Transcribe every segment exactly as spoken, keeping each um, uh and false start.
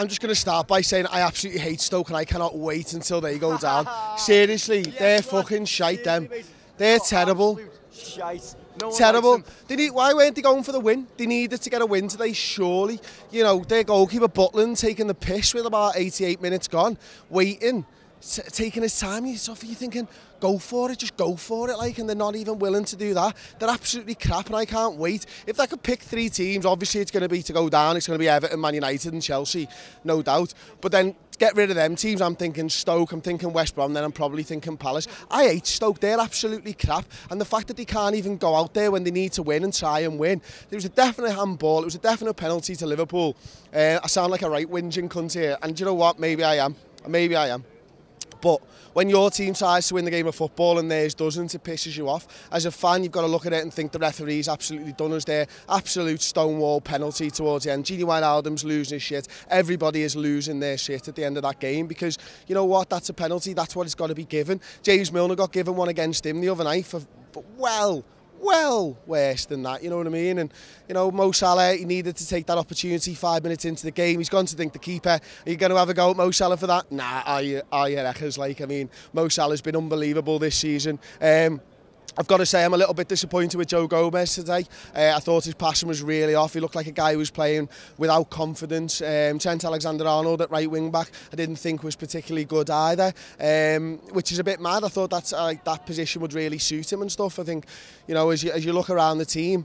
I'm just going to start by saying I absolutely hate Stoke and I cannot wait until they go down. Seriously, yeah, they're fucking shite, them. They're oh, terrible. Shite. No terrible. They need, why weren't they going for the win? They needed to get a win today, surely. You know, their goalkeeper, Butland, taking the piss with about eighty-eight minutes gone, waiting, t taking his time. You're thinking, go for it, just go for it, like, and they're not even willing to do that. They're absolutely crap, and I can't wait. If I could pick three teams, obviously it's going to be to go down. It's going to be Everton, Man United and Chelsea, no doubt. But then get rid of them teams. I'm thinking Stoke, I'm thinking West Brom, then I'm probably thinking Palace. I hate Stoke, they're absolutely crap. And the fact that they can't even go out there when they need to win and try and win. There was a definite handball, it was a definite penalty to Liverpool. Uh, I sound like a right whinging cunt here, and do you know what? Maybe I am. Maybe I am. But when your team tries to win the game of football and theirs doesn't, it pisses you off. As a fan, you've got to look at it and think the referee's absolutely done us there. Absolute stonewall penalty towards the end. Gini Wijnaldum's losing his shit. Everybody is losing their shit at the end of that game because, you know what, that's a penalty. That's what it's got to be given. James Milner got given one against him the other night for, well... well worse than that, you know what I mean? And, you know, Mo Salah, he needed to take that opportunity five minutes into the game. He's gone to think the keeper. Are you going to have a go at Mo Salah for that? Nah, are you, are you reckons? Like, I mean, Mo Salah's been unbelievable this season. Um, I've got to say I'm a little bit disappointed with Joe Gomez today. Uh, I thought his passing was really off. He looked like a guy who was playing without confidence. Um, Trent Alexander-Arnold at right wing-back I didn't think was particularly good either, um, which is a bit mad. I thought that's, uh, that position would really suit him and stuff. I think, you know, as you, as you look around the team,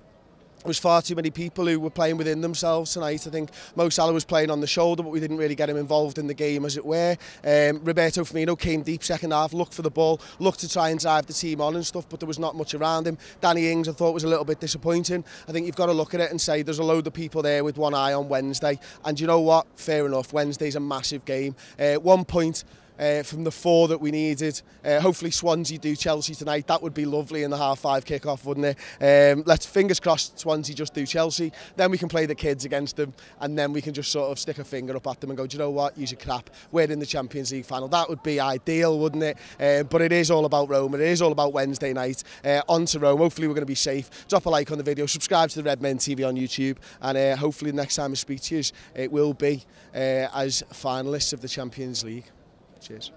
there was far too many people who were playing within themselves tonight. I think Mo Salah was playing on the shoulder, but we didn't really get him involved in the game, as it were. Um, Roberto Firmino came deep second half, looked for the ball, looked to try and drive the team on and stuff, but there was not much around him. Danny Ings, I thought, was a little bit disappointing. I think you've got to look at it and say there's a load of people there with one eye on Wednesday. And you know what? Fair enough. Wednesday's a massive game. Uh, one point... Uh, from the four that we needed. Uh, hopefully Swansea do Chelsea tonight. That would be lovely in the half five kick-off, wouldn't it? Um, let's fingers crossed Swansea just do Chelsea. Then we can play the kids against them and then we can just sort of stick a finger up at them and go, do you know what? Use your crap. We're in the Champions League final. That would be ideal, wouldn't it? Uh, but it is all about Rome. It is all about Wednesday night. Uh, on to Rome. Hopefully we're going to be safe. Drop a like on the video. Subscribe to the Red Men T V on YouTube. And uh, hopefully the next time I speak to you, it will be uh, as finalists of the Champions League. Cheers.